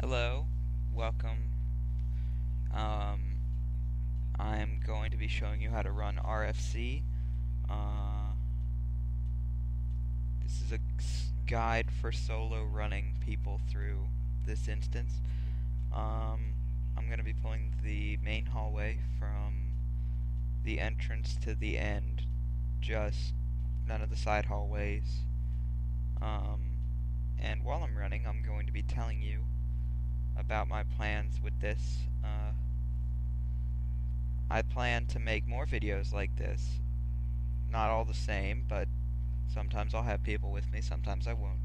Hello, welcome. I'm going to be showing you how to run RFC. This is a guide for solo running people through this instance. I'm going to be pulling the main hallway from the entrance to the end, just none of the side hallways. And while I'm running, I'm going to be telling you about my plans with this. I plan to make more videos like this. Not all the same, but sometimes I'll have people with me, sometimes I won't.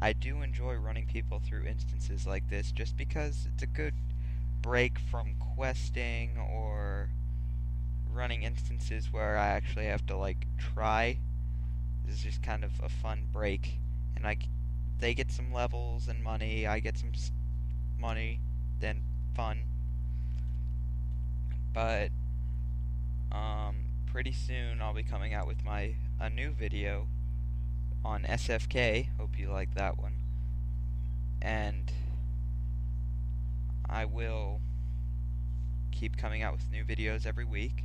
I do enjoy running people through instances like this just because it's a good break from questing or running instances where I actually have to, like, try. This is just kind of a fun break. And they get some levels and money, I get some money, then fun. But pretty soon I'll be coming out with a new video on SFK. Hope you like that one. And I will keep coming out with new videos every week.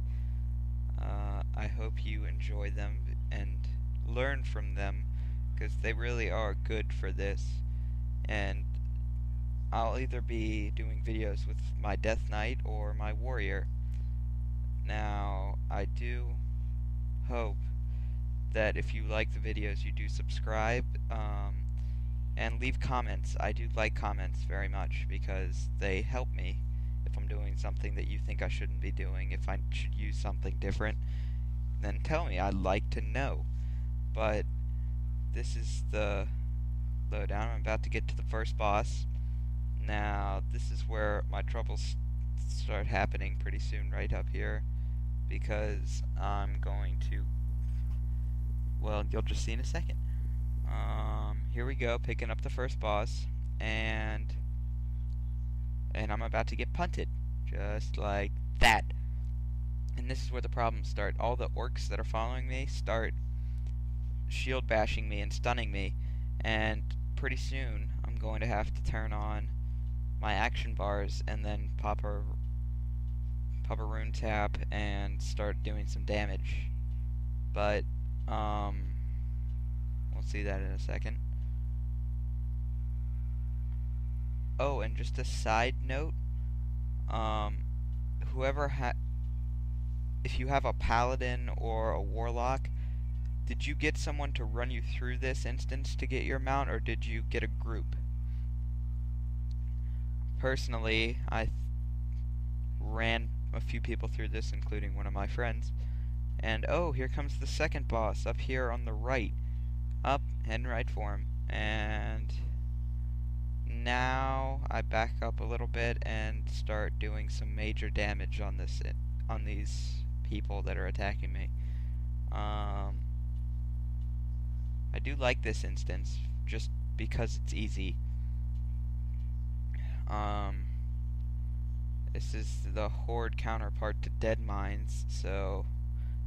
I hope you enjoy them and learn from them, because they really are good for this. And I'll either be doing videos with my Death Knight or my Warrior. Now, I do hope that if you like the videos, you do subscribe, and leave comments. I do like comments very much because they help me if I'm doing something that you think I shouldn't be doing. If I should use something different, then tell me. I'd like to know. But this is the lowdown. I'm about to get to the first boss. Now, this is where my troubles start happening pretty soon, right up here, because I'm going to, well, you'll just see in a second. Here we go, picking up the first boss, and I'm about to get punted, just like that. And this is where the problems start. All the orcs that are following me start shield bashing me and stunning me, and pretty soon I'm going to have to turn on my action bars and then pop a rune tap and start doing some damage. But we'll see that in a second. Oh, and just a side note, if you have a paladin or a warlock, did you get someone to run you through this instance to get your mount, or did you get a group? Personally, I ran a few people through this, including one of my friends. And oh, here comes the second boss up here on the right. Up, heading right for him. And now I back up a little bit and start doing some major damage on these people that are attacking me. I do like this instance just because it's easy. This is the horde counterpart to Dead Mines, so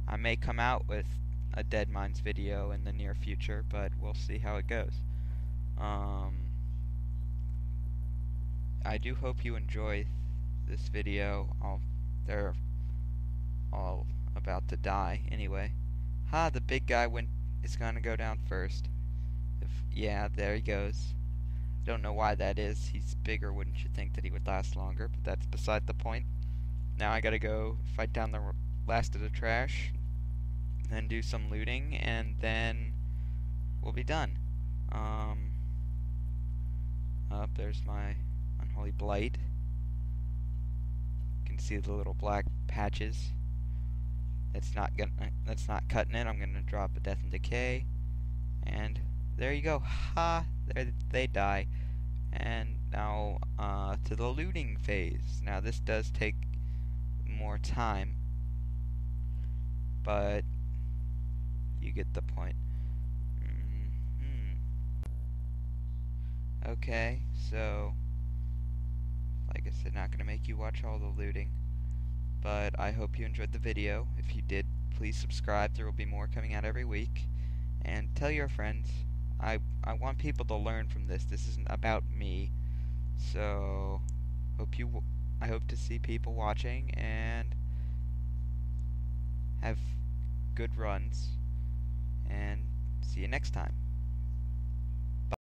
I may come out with a Dead Mines video in the near future, but we'll see how it goes. I do hope you enjoy this video. They're all about to die anyway. Ha! The big guy is gonna go down first. Yeah, there he goes. Don't know why that is. He's bigger. Wouldn't you think that he would last longer? But that's beside the point. Now I gotta go fight down the last of the trash, then do some looting, and then we'll be done. Up there's my unholy blight. You can see the little black patches. That's not cutting it. I'm gonna drop a death and decay, and there you go. Ha! There they die. And now to the looting phase. Now this does take more time, but you get the point. Okay, so like I said, not gonna make you watch all the looting, but I hope you enjoyed the video. If you did, please subscribe. There will be more coming out every week. And tell your friends. I want people to learn from this. This isn't about me. So I hope to see people watching and have good runs, and see you next time.